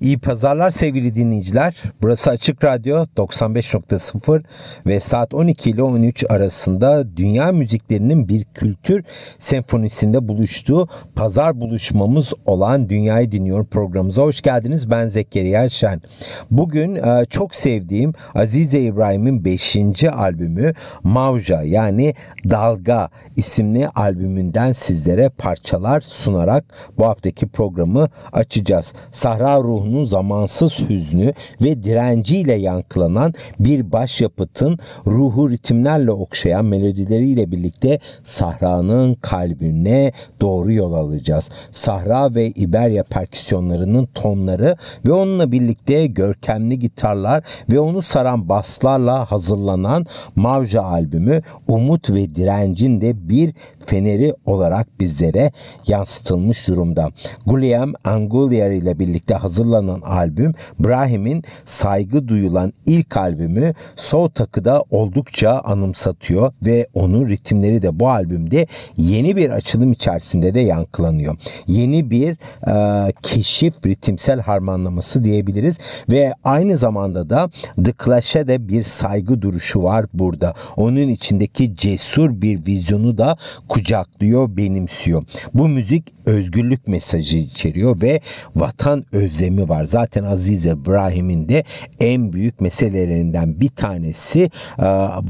İyi pazarlar sevgili dinleyiciler. Burası Açık Radyo 95.0 ve saat 12 ile 13 arasında dünya müziklerinin bir kültür senfonisinde buluştuğu pazar buluşmamız olan Dünyayı Dinliyorum programımıza hoş geldiniz. Ben Zekeriya Sen. Bugün çok sevdiğim Aziza Brahim'in 5. albümü Mawja yani Dalga isimli albümünden sizlere parçalar sunarak bu haftaki programı açacağız. Sahra ruhu zamansız hüznü ve direnciyle yankılanan bir başyapıtın ruhu ritimlerle okşayan melodileriyle birlikte sahranın kalbine doğru yol alacağız. Sahra ve İberya perküsyonlarının tonları ve onunla birlikte görkemli gitarlar ve onu saran baslarla hazırlanan Mawja albümü umut ve direncin de bir feneri olarak bizlere yansıtılmış durumda. Gulliam Angulier ile birlikte hazırlanan albüm, Brahim'in saygı duyulan ilk albümü Soul Tuck'ı da oldukça anımsatıyor ve onun ritimleri de bu albümde yeni bir açılım içerisinde de yankılanıyor. Yeni bir keşif ritimsel harmanlaması diyebiliriz ve aynı zamanda da The Clash'e de bir saygı duruşu var burada. Onun içindeki cesur bir vizyonu da kucaklıyor, benimsiyor. Bu müzik özgürlük mesajı içeriyor ve vatan özlemi var. Zaten Aziza Brahim'in de en büyük meselelerinden bir tanesi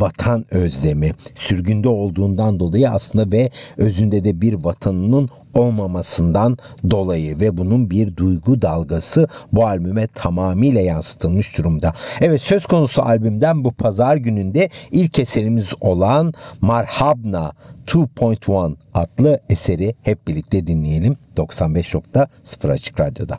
vatan özlemi. Sürgünde olduğundan dolayı aslında ve özünde de bir vatanının olmamasından dolayı ve bunun bir duygu dalgası bu albüme tamamıyla yansıtılmış durumda. Evet, söz konusu albümden bu pazar gününde ilk eserimiz olan Marhabna 2.1 adlı eseri hep birlikte dinleyelim. 95.0 Açık Radyo'da.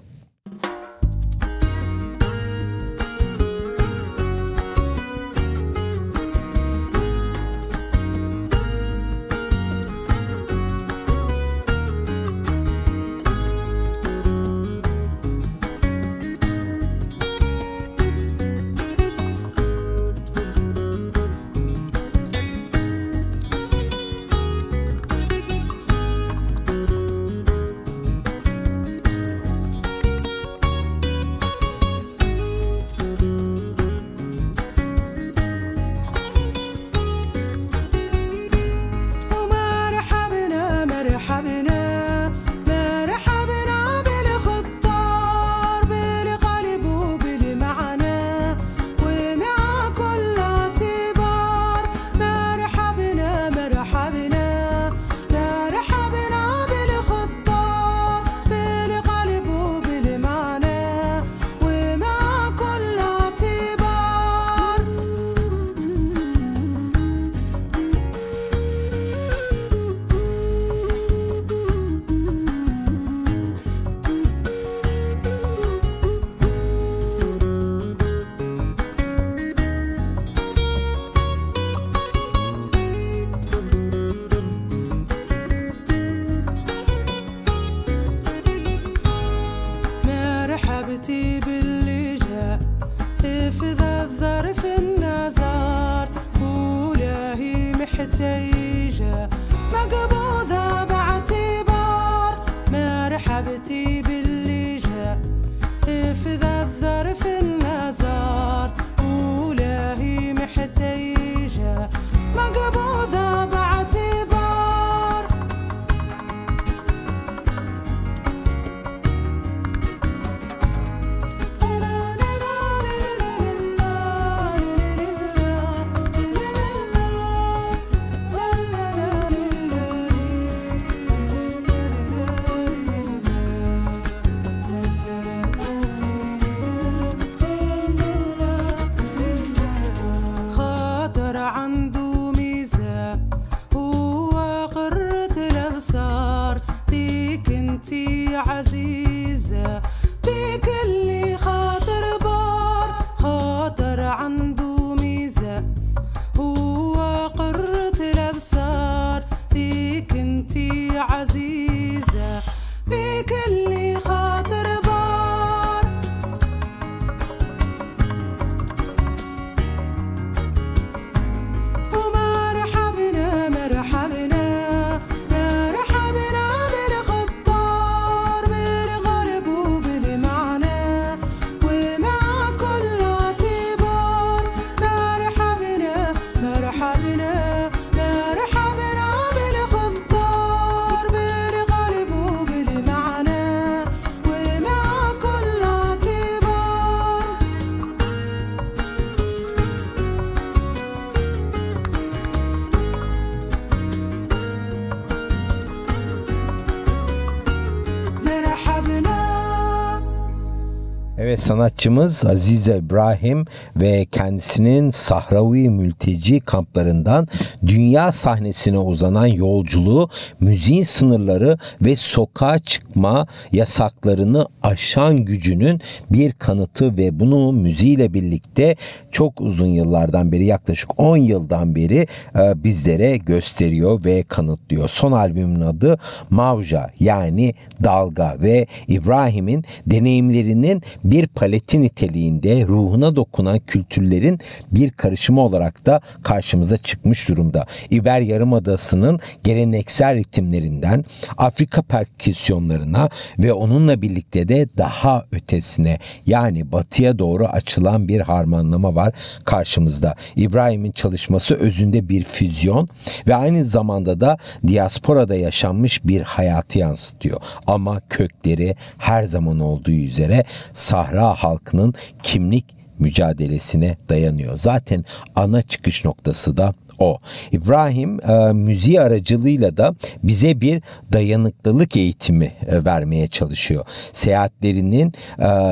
Evet, sanatçımız Aziza Brahim ve kendisinin Sahravi mülteci kamplarından dünya sahnesine uzanan yolculuğu, müziğin sınırları ve sokağa çıkma yasaklarını aşan gücünün bir kanıtı ve bunu müziğiyle birlikte çok uzun yıllardan beri, yaklaşık 10 yıldan beri bizlere gösteriyor ve kanıtlıyor. Son albümün adı Mawja, yani dalga ve İbrahim'in deneyimlerinin bir paleti niteliğinde ruhuna dokunan kültürlerin bir karışımı olarak da karşımıza çıkmış durumda. İber Yarımadası'nın geleneksel ritimlerinden Afrika perküsyonlarına ve onunla birlikte de daha ötesine, yani batıya doğru açılan bir harmanlama var karşımızda. İbrahim'in çalışması özünde bir füzyon ve aynı zamanda da diasporada yaşanmış bir hayatı yansıtıyor. Ama kökleri her zaman olduğu üzere Sahra halkının kimlik mücadelesine dayanıyor. Zaten ana çıkış noktası da o. İbrahim müziği aracılığıyla da bize bir dayanıklılık eğitimi vermeye çalışıyor. Seyahatlerinin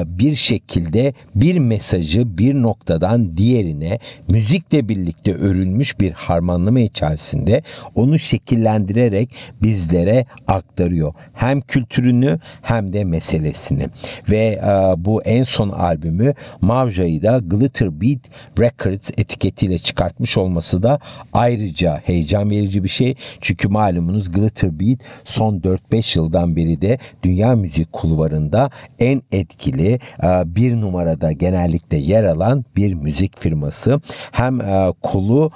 bir şekilde bir mesajı bir noktadan diğerine müzikle birlikte örülmüş bir harmanlama içerisinde onu şekillendirerek bizlere aktarıyor. Hem kültürünü hem de meselesini. Ve bu en son albümü Mawja'yı da Glitter Beat Records etiketiyle çıkartmış olması da ayrıca heyecan verici bir şey. Çünkü malumunuz Glitter Beat son 4-5 yıldan beri de dünya müzik kulvarında en etkili, bir numarada genellikle yer alan bir müzik firması. Hem kolu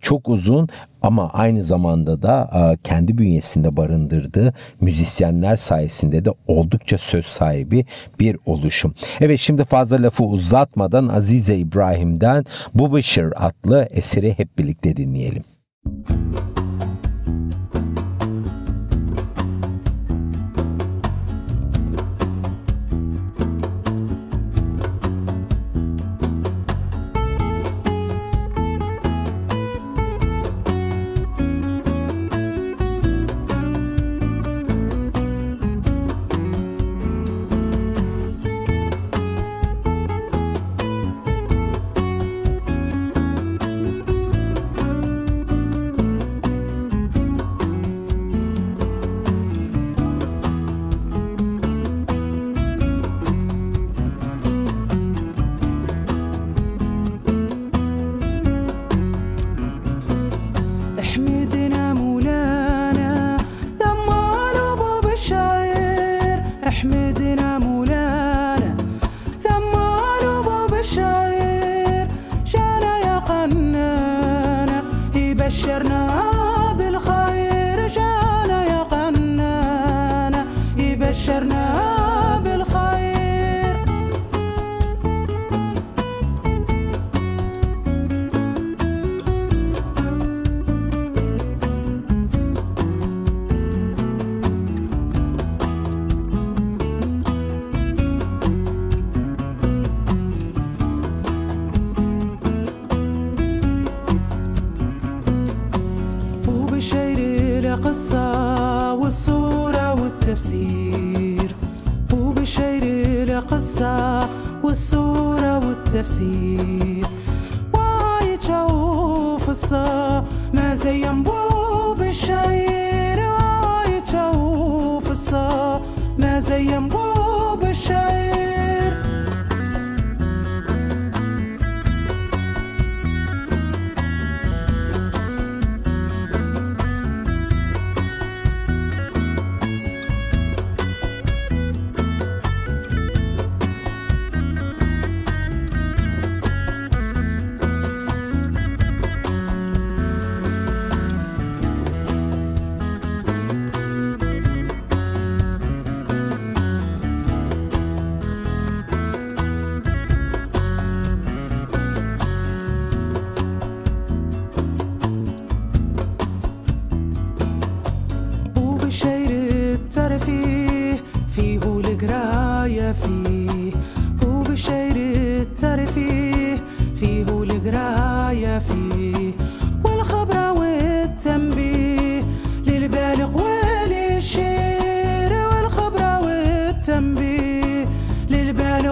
çok uzun ama aynı zamanda da kendi bünyesinde barındırdığı müzisyenler sayesinde de oldukça söz sahibi bir oluşum. Evet, şimdi fazla lafı uzatmadan Aziza İbrahim'den Bubisher adlı eseri hep birlikte dinleyelim.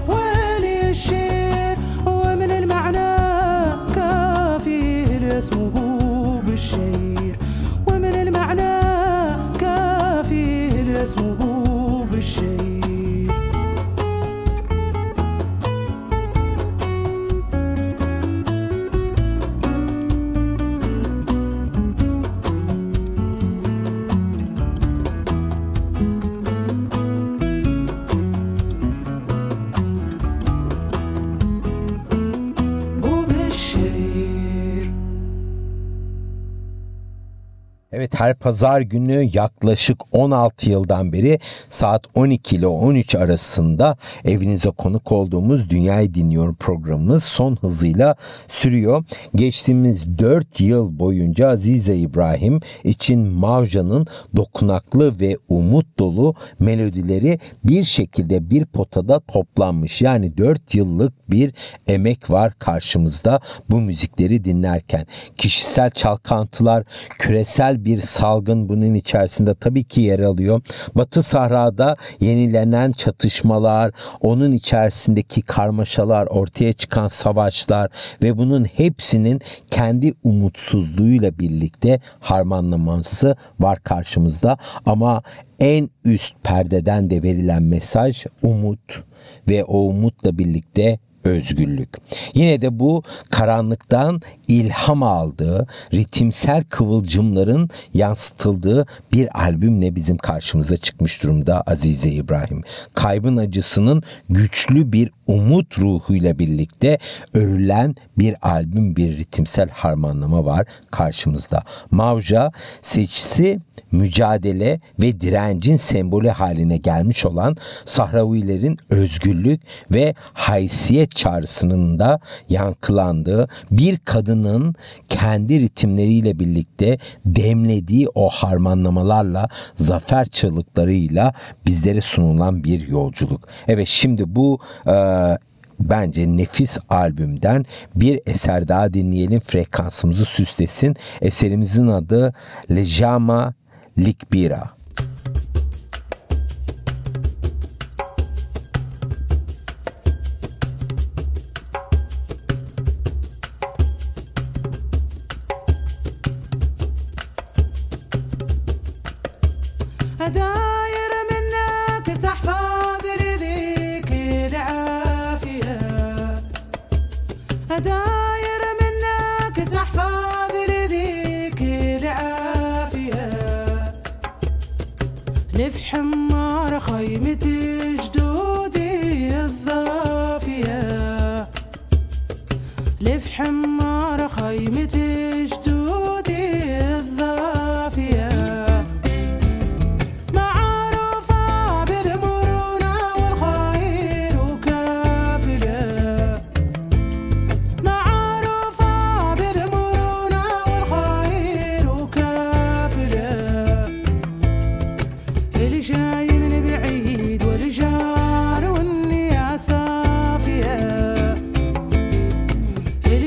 Well, Evet, her pazar günü yaklaşık 16 yıldan beri saat 12 ile 13 arasında evinize konuk olduğumuz Dünyayı Dinliyorum programımız son hızıyla sürüyor. Geçtiğimiz 4 yıl boyunca Aziza İbrahim için Mawja'nın dokunaklı ve umut dolu melodileri bir şekilde bir potada toplanmış. Yani 4 yıllık bir emek var karşımızda bu müzikleri dinlerken. Kişisel çalkantılar, küresel bir salgın bunun içerisinde tabii ki yer alıyor. Batı Sahra'da yenilenen çatışmalar, onun içerisindeki karmaşalar, ortaya çıkan savaşlar ve bunun hepsinin kendi umutsuzluğuyla birlikte harmanlaması var karşımızda. Ama en üst perdeden de verilen mesaj umut ve o umutla birlikte özgürlük. Yine de bu karanlıktan ilham aldığı, ritimsel kıvılcımların yansıtıldığı bir albümle bizim karşımıza çıkmış durumda Aziza İbrahim. Kaybın acısının güçlü bir umut ruhuyla birlikte örülen bir albüm, bir ritimsel harmanlama var karşımızda. Mawja seçisi mücadele ve direncin sembolü haline gelmiş olan Sahravilerin özgürlük ve haysiyet çağrısının da yankılandığı, bir kadının kendi ritimleriyle birlikte demlediği o harmanlamalarla, zafer çığlıklarıyla bizlere sunulan bir yolculuk. Evet, şimdi bu bence nefis albümden bir eser daha dinleyelim, frekansımızı süslesin. Eserimizin adı Ljaima likbira.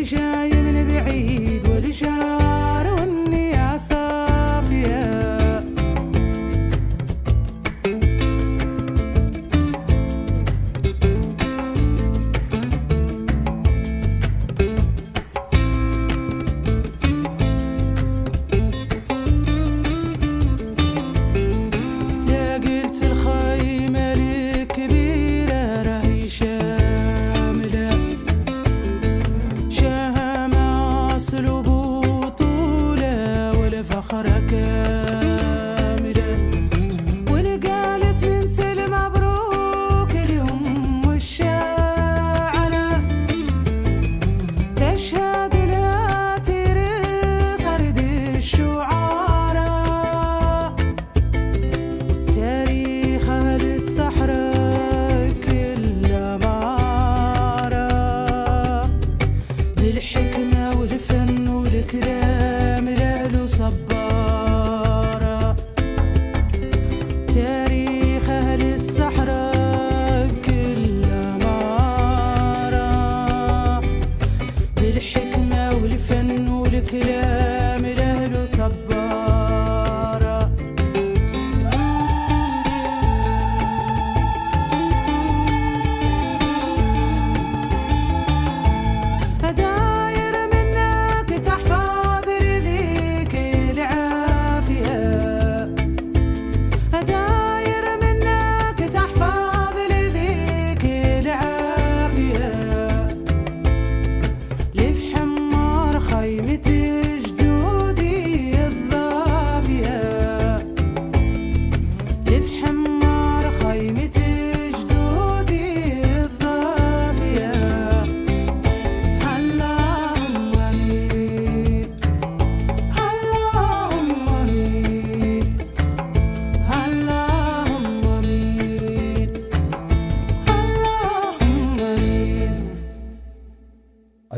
Jai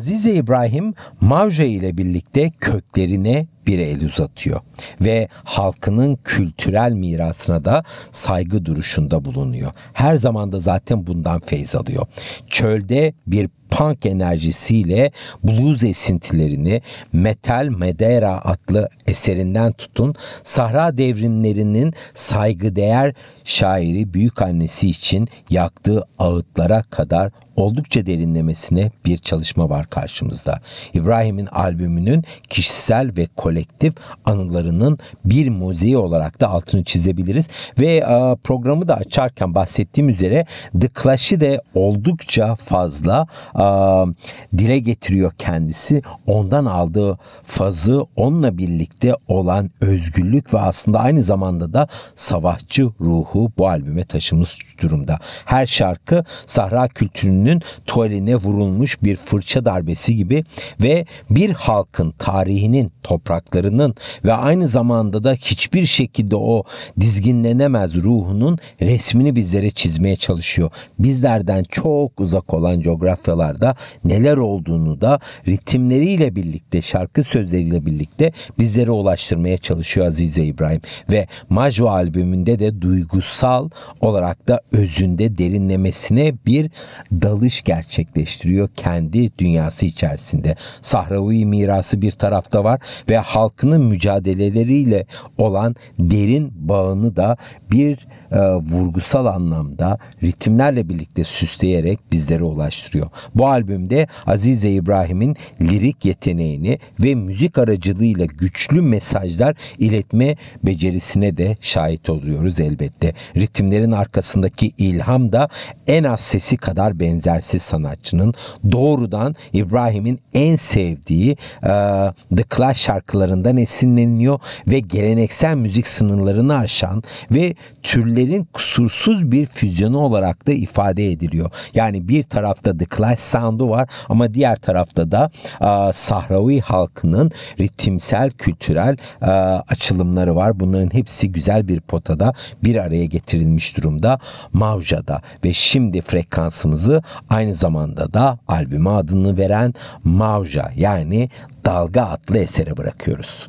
Aziza İbrahim Mawja ile birlikte köklerine bir el uzatıyor ve halkının kültürel mirasına da saygı duruşunda bulunuyor. Her zaman da zaten bundan feyz alıyor. Çölde bir punk enerjisiyle blues esintilerini Metal Medera adlı eserinden tutun, Sahra devrimlerinin saygıdeğer şairi büyükannesi için yaktığı ağıtlara kadar oldukça derinlemesine bir çalışma var karşımızda. İbrahim'in albümünün kişisel ve kolektif anılarının bir müziği olarak da altını çizebiliriz ve programı da açarken bahsettiğim üzere The Clash'ı de oldukça fazla dile getiriyor kendisi. Ondan aldığı fazı, onunla birlikte olan özgürlük ve aslında aynı zamanda da savaşçı ruhu bu albüme taşımış durumda. Her şarkı Sahra kültürünün tuvaline vurulmuş bir fırça darbesi gibi ve bir halkın tarihinin, topraklarının ve aynı zamanda da hiçbir şekilde o dizginlenemez ruhunun resmini bizlere çizmeye çalışıyor. Bizlerden çok uzak olan coğrafyalarda neler olduğunu da ritimleriyle birlikte, şarkı sözleriyle birlikte bizlere ulaştırmaya çalışıyor Aziza İbrahim ve Mawja albümünde de duygusal olarak da özünde derinlemesine bir dalış gerçekleştiriyor kendi dünyası içerisinde. Sahravi mirası bir tarafta var ve halkının mücadeleleriyle olan derin bağını da bir vurgusal anlamda ritimlerle birlikte süsleyerek bizlere ulaştırıyor. Bu albümde Aziza İbrahim'in lirik yeteneğini ve müzik aracılığıyla güçlü mesajlar iletme becerisine de şahit oluyoruz elbette. Ritimlerin arkasındaki ilham da en az sesi kadar benzersiz sanatçının doğrudan İbrahim'in en sevdiği The Clash şarkılarından esinleniyor ve geleneksel müzik sınırlarını aşan ve türlerin kusursuz bir füzyonu olarak da ifade ediliyor. Yani bir tarafta The Clash sound'u var ama diğer tarafta da Sahravi halkının ritimsel, kültürel açılımları var. Bunların hepsi güzel bir potada bir araya getirilmiş durumda Mawja'da ve şimdi frekansımızı aynı zamanda da albüme adını veren Mawja yani Dalga adlı esere bırakıyoruz.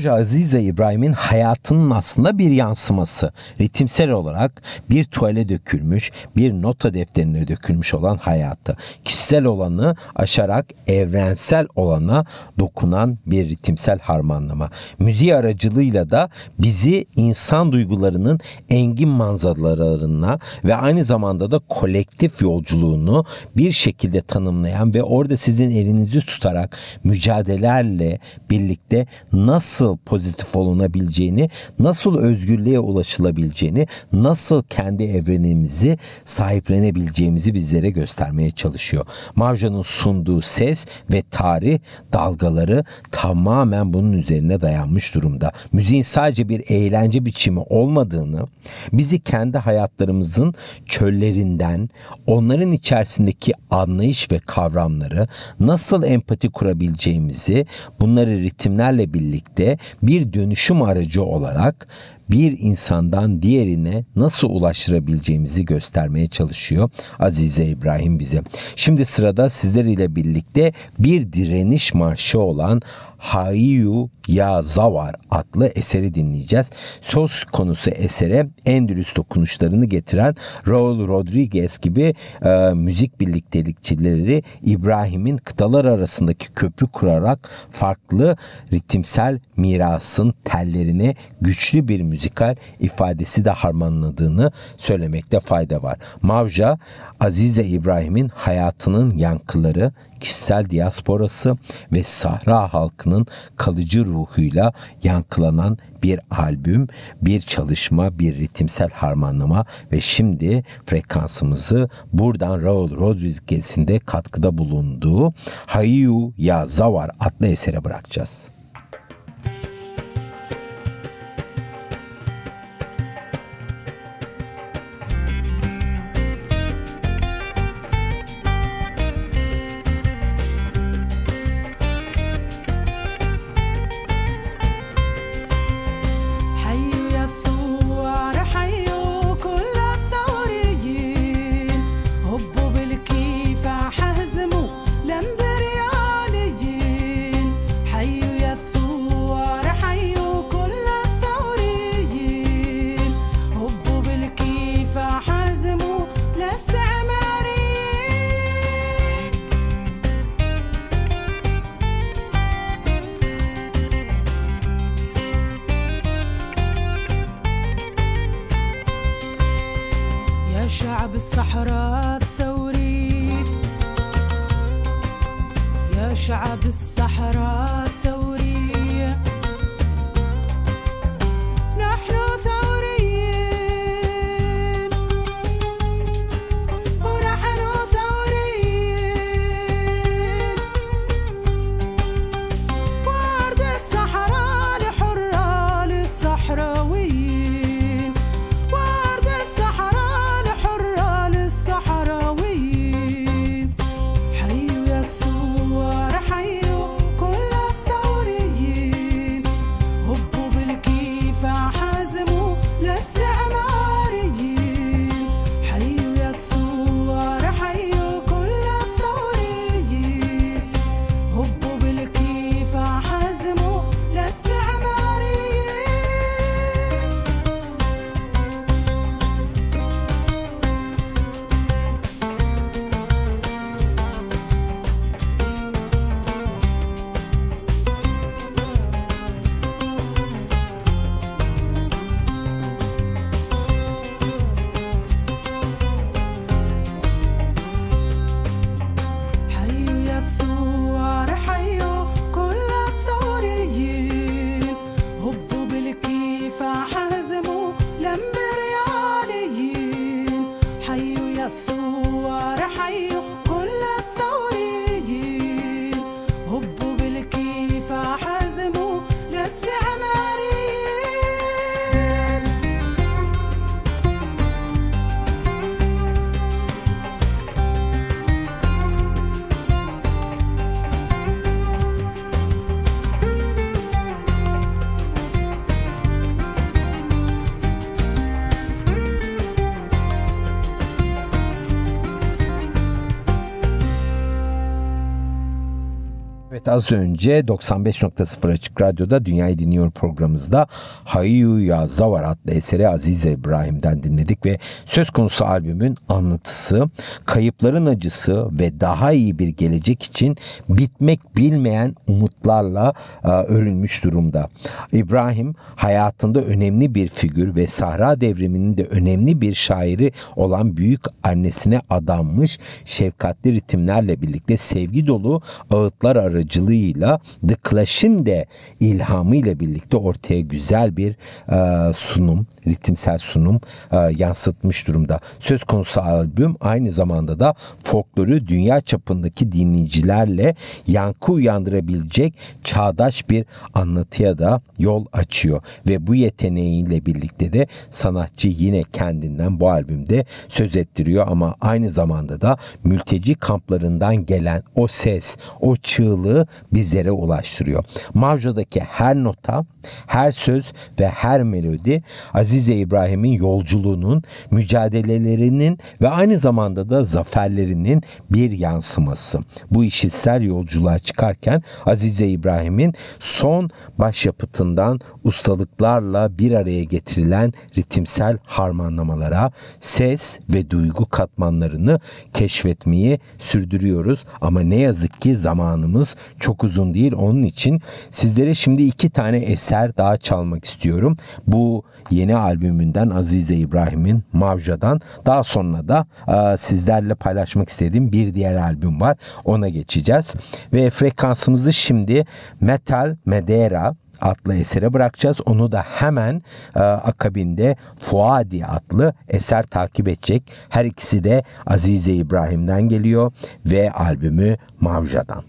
Mawja Aziza İbrahim'in hayatının aslında bir yansıması. Ritimsel olarak bir tuvale dökülmüş, bir nota defterine dökülmüş olan hayatı. Kişisel olanı aşarak evrensel olana dokunan bir ritimsel harmanlama. Müziği aracılığıyla da bizi insan duygularının engin manzaralarına ve aynı zamanda da kolektif yolculuğunu bir şekilde tanımlayan ve orada sizin elinizi tutarak mücadelelerle birlikte nasıl pozitif olunabileceğini, nasıl özgürlüğe ulaşılabileceğini, nasıl kendi evrenimizi sahiplenebileceğimizi bizlere göstermeye çalışıyor. Mawja'nın sunduğu ses ve tarih dalgaları tamamen bunun üzerine dayanmış durumda. Müziğin sadece bir eğlence biçimi olmadığını, bizi kendi hayatlarımızın çöllerinden, onların içerisindeki anlayış ve kavramları, nasıl empati kurabileceğimizi, bunları ritimlerle birlikte bir dönüşüm aracı olarak bir insandan diğerine nasıl ulaştırabileceğimizi göstermeye çalışıyor Aziza İbrahim bize. Şimdi sırada sizleriyle birlikte bir direniş marşı olan Haiyu Ya Zawar adlı eseri dinleyeceğiz. Söz konusu esere en dürüst dokunuşlarını getiren Raul Rodriguez gibi müzik birliktelikçileri İbrahim'in kıtalar arasındaki köprü kurarak farklı ritimsel mirasın tellerine güçlü bir müzikal ifadesi de harmanladığını söylemekte fayda var. Mawja, Aziza İbrahim'in hayatının yankıları, kişisel diasporası ve Sahra halkının kalıcı ruhuyla yankılanan bir albüm, bir çalışma, bir ritimsel harmanlama ve şimdi frekansımızı buradan Raul Rodriguez'in de katkıda bulunduğu Haiyu Ya Zawar adlı esere bırakacağız. Haiyu Ya Zawar, Haiyu kulla Zawar. Evet, az önce 95.0 Açık Radyo'da Dünyayı Dinliyor programımızda Haiyu Ya Zawar adlı eseri Aziza Brahim'den dinledik ve söz konusu albümün anlatısı, kayıpların acısı ve daha iyi bir gelecek için bitmek bilmeyen umutlarla örülmüş durumda. İbrahim hayatında önemli bir figür ve Sahra Devrimi'nin de önemli bir şairi olan büyük annesine adanmış şefkatli ritimlerle birlikte sevgi dolu ağıtlar aracılığıyla The Clash'in de ilhamıyla birlikte ortaya güzel bir sunum, ritimsel sunum yansıtmış durumda. Söz konusu albüm aynı zamanda da folkloru dünya çapındaki dinleyicilerle yankı uyandırabilecek çağdaş bir anlatıya da yol açıyor ve bu yeteneğiyle birlikte de sanatçı yine kendinden bu albümde söz ettiriyor ama aynı zamanda da mülteci kamplarından gelen o ses, o çığlığı bizlere ulaştırıyor. Mawja'daki her nota, her söz ve her melodi Aziza İbrahim'in yolculuğunun, mücadelelerinin ve aynı zamanda da zaferlerinin bir yansıması. Bu işitsel yolculuğa çıkarken Aziza İbrahim'in son başyapıtından ustalıklarla bir araya getirilen ritimsel harmanlamalara ses ve duygu katmanlarını keşfetmeyi sürdürüyoruz. Ama ne yazık ki zamanımız çok uzun değil. Onun için sizlere şimdi iki tane eser daha çalmak istiyorum. Bu yeni albümünden Aziza İbrahim'in Mawja'dan. Daha sonra da sizlerle paylaşmak istediğim bir diğer albüm var. Ona geçeceğiz. Ve frekansımızı şimdi Metal Medera adlı esere bırakacağız. Onu da hemen akabinde Fuadi adlı eser takip edecek. Her ikisi de Aziza İbrahim'den geliyor ve albümü Mawja'dan.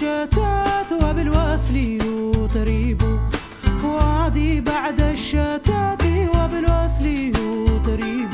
الشتات وبالوصل يطريب فؤادي بعد الشتات وبالوصل يطريب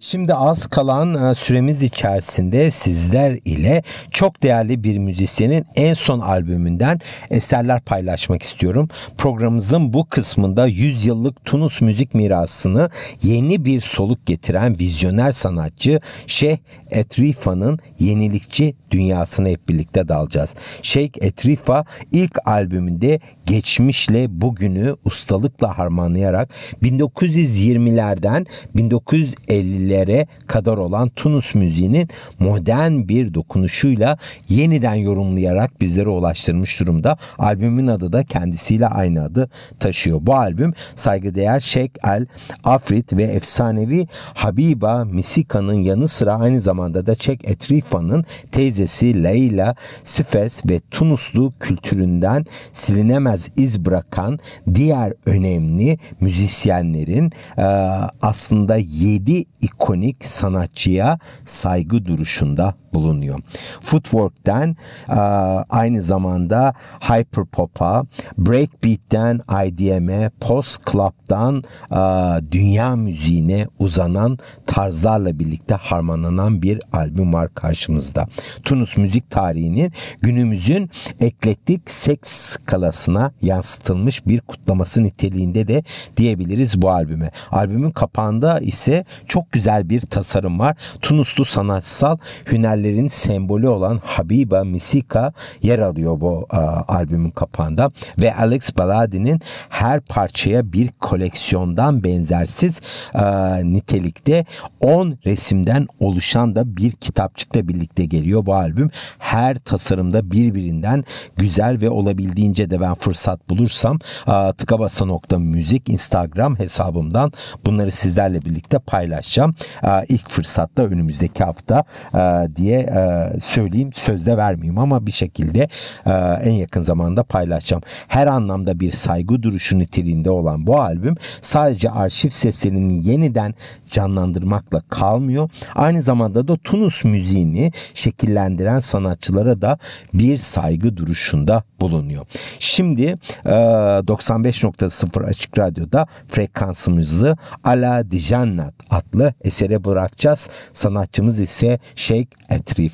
Şimdi az kalan süremiz içerisinde sizler ile çok değerli bir müzisyenin en son albümünden eserler paylaşmak istiyorum. Programımızın bu kısmında 100 yıllık Tunus müzik mirasını yeni bir soluk getiren vizyoner sanatçı Şeyh Etrifa'nın yenilikçi dünyasına hep birlikte dalacağız. Şeyh Etrifa ilk albümünde geçmişle bugünü ustalıkla harmanlayarak 1920'lerden 1950'lere kadar olan Tunus müziğinin modern bir dokunuşuyla yeniden yorumlayarak bizlere ulaştırmış durumda. Albümün adı da kendisiyle aynı adı taşıyor. Bu albüm saygıdeğer Cheikh El Afrit ve efsanevi Habiba Msika'nın yanı sıra aynı zamanda da Cheikh Etrifa'nın teyzesi Leila Sfez ve Tunuslu kültüründen silinemez iz bırakan diğer önemli müzisyenlerin aslında 7 ikonik sanatçıya saygı duruşunda bulunuyor. Footwork'ten aynı zamanda Hyperpop'a, Breakbeat'ten IDM'e, Post Club'dan dünya müziğine uzanan tarzlarla birlikte harmanlanan bir albüm var karşımızda. Tunus müzik tarihinin günümüzün eklektik seks skalasına yansıtılmış bir kutlaması niteliğinde de diyebiliriz bu albüme. Albümün kapağında ise çok güzel bir tasarım var. Tunuslu sanatsal hünerler festivallerin sembolü olan Habiba Msika yer alıyor bu albümün kapağında ve Alex Baladi'nin her parçaya bir koleksiyondan benzersiz nitelikte 10 resimden oluşan da bir kitapçıkla birlikte geliyor bu albüm. Her tasarımda birbirinden güzel ve olabildiğince de ben fırsat bulursam tıkabasa.müzik Instagram hesabımdan bunları sizlerle birlikte paylaşacağım. İlk fırsatta önümüzdeki hafta diye söyleyeyim, sözde vermeyeyim ama bir şekilde en yakın zamanda paylaşacağım. Her anlamda bir saygı duruşu niteliğinde olan bu albüm sadece arşiv seslerini yeniden canlandırmakla kalmıyor. Aynı zamanda da Tunus müziğini şekillendiren sanatçılara da bir saygı duruşunda bulunuyor. Şimdi 95.0 Açık Radyo'da frekansımızı Ala Djennat adlı esere bırakacağız. Sanatçımız ise Cheikh El Afrit.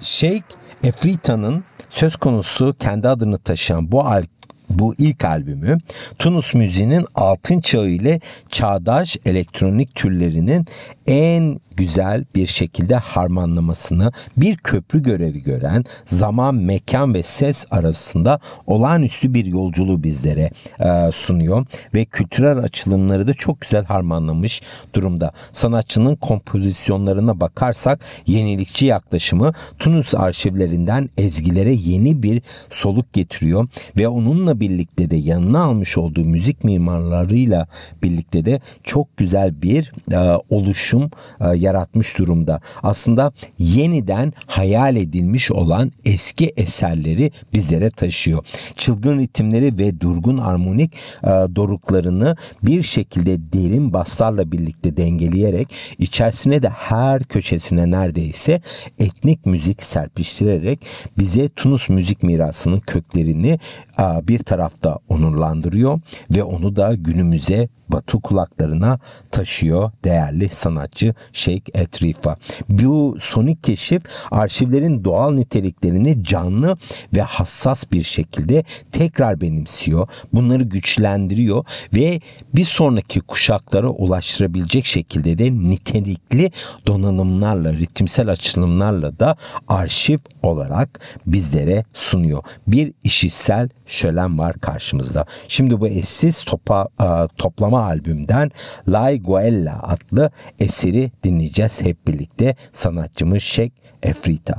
Cheikh Efrita'nın söz konusu kendi adını taşıyan bu ilk albümü Tunus müziğinin altın çağı ile çağdaş elektronik türlerinin en güzel bir şekilde harmanlamasını bir köprü görevi gören zaman, mekan ve ses arasında olağanüstü bir yolculuğu bizlere sunuyor ve kültürel açılımları da çok güzel harmanlamış durumda. Sanatçının kompozisyonlarına bakarsak yenilikçi yaklaşımı Tunus arşivlerinden ezgilere yeni bir soluk getiriyor ve onunla birlikte de yanına almış olduğu müzik mimarlarıyla birlikte de çok güzel bir oluşum yaratmış durumda. Aslında yeniden hayal edilmiş olan eski eserleri bizlere taşıyor. Çılgın ritimleri ve durgun armonik doruklarını bir şekilde derin baslarla birlikte dengeleyerek içerisine de her köşesine neredeyse etnik müzik serpiştirerek bize Tunus müzik mirasının köklerini bir tarafta onurlandırıyor ve onu da günümüze Batı kulaklarına taşıyor değerli sanatçı Cheikh Efrita. Bu sonik keşif arşivlerin doğal niteliklerini canlı ve hassas bir şekilde tekrar benimsiyor. Bunları güçlendiriyor ve bir sonraki kuşaklara ulaştırabilecek şekilde de nitelikli donanımlarla, ritimsel açılımlarla da arşiv olarak bizlere sunuyor. Bir işitsel şölen var karşımızda. Şimdi bu eşsiz toplama albümden Lay Guella adlı eseri dinleyeceğiz hep birlikte, sanatçımız Cheikh Efrita.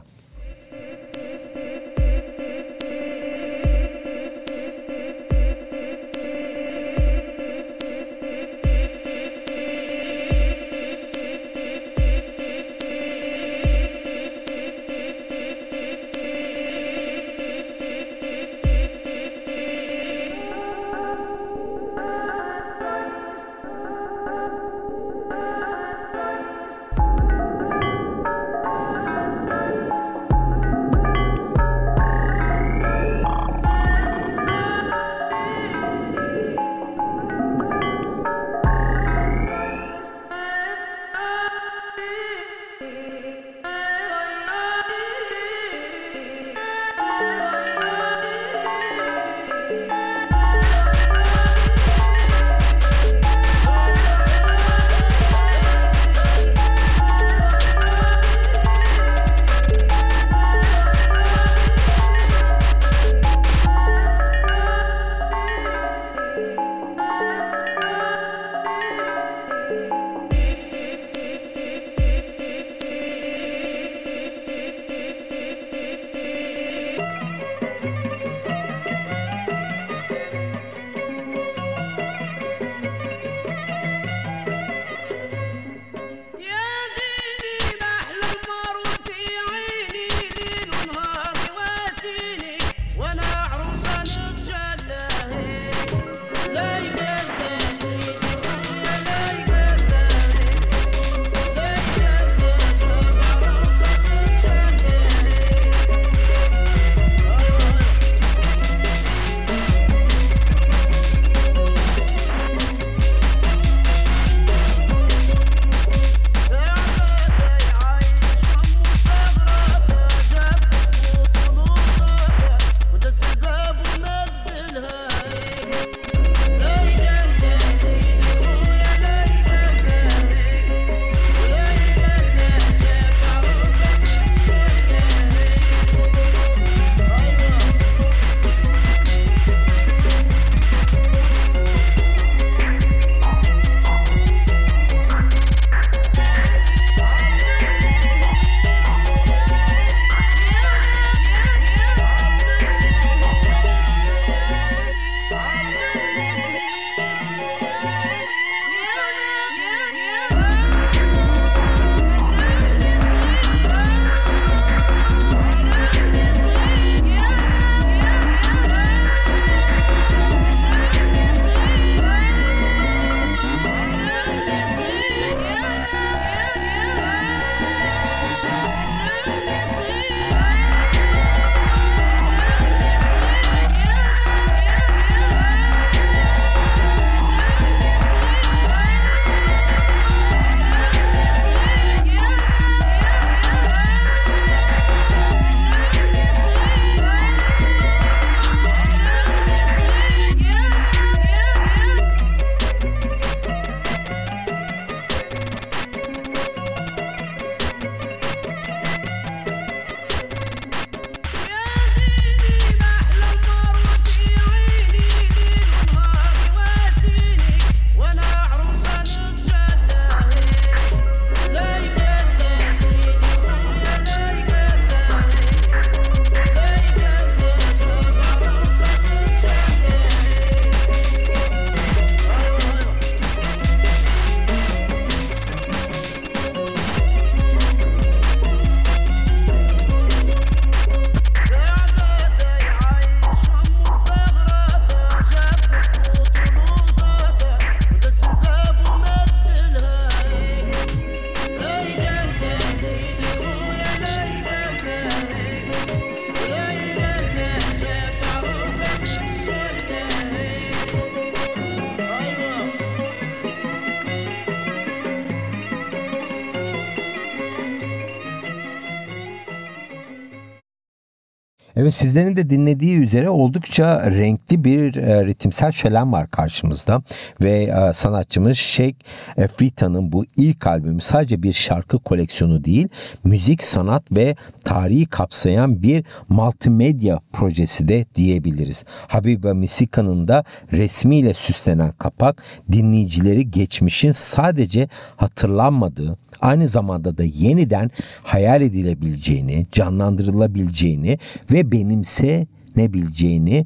Evet, sizlerin de dinlediği üzere oldukça renkli bir ritimsel şölen var karşımızda ve sanatçımız Cheikh El Afrit'in bu ilk albümü sadece bir şarkı koleksiyonu değil, müzik, sanat ve tarihi kapsayan bir multimedya projesi de diyebiliriz. Habiba Msika'nın da resmiyle süslenen kapak dinleyicileri geçmişin sadece hatırlanmadığı, aynı zamanda da yeniden hayal edilebileceğini, canlandırılabileceğini ve benimsenebileceğini,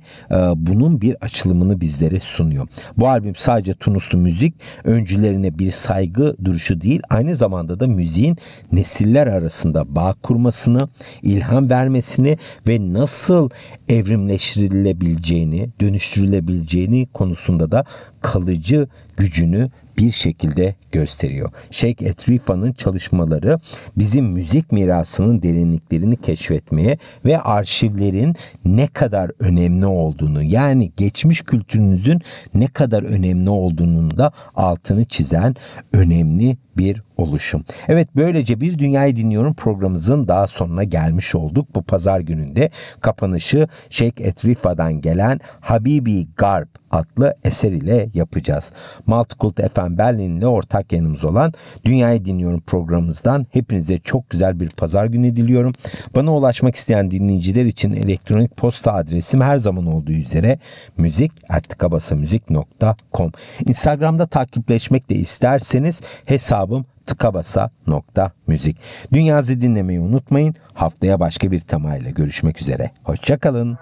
bunun bir açılımını bizlere sunuyor. Bu albüm sadece Tunuslu müzik öncülerine bir saygı duruşu değil, aynı zamanda da müziğin nesiller arasında bağ kurmasını, ilham vermesini ve nasıl evrimleştirilebileceğini, dönüştürülebileceğini konusunda da kalıcı gücünü bir şekilde gösteriyor. Cheikh El Afrit'in çalışmaları bizim müzik mirasının derinliklerini keşfetmeye ve arşivlerin ne kadar önemli olduğunu, yani geçmiş kültürünüzün ne kadar önemli olduğunun da altını çizen önemli bir oluşum. Evet, böylece bir Dünyayı Dinliyorum programımızın daha sonuna gelmiş olduk. Bu pazar gününde kapanışı Cheikh El Afrit'ten gelen Habibi Gharb adlı eser ile yapacağız. Multicult FM Berlin ile ortak yayınımız olan Dünyayı Dinliyorum programımızdan hepinize çok güzel bir pazar günü diliyorum. Bana ulaşmak isteyen dinleyiciler için elektronik posta adresim her zaman olduğu üzere müzik@tıkabasamüzik.com. Instagram'da takipleşmek de isterseniz hesabım tıkabasa.müzik. Dünyayı dinlemeyi unutmayın. Haftaya başka bir temayla görüşmek üzere. Hoşça kalın.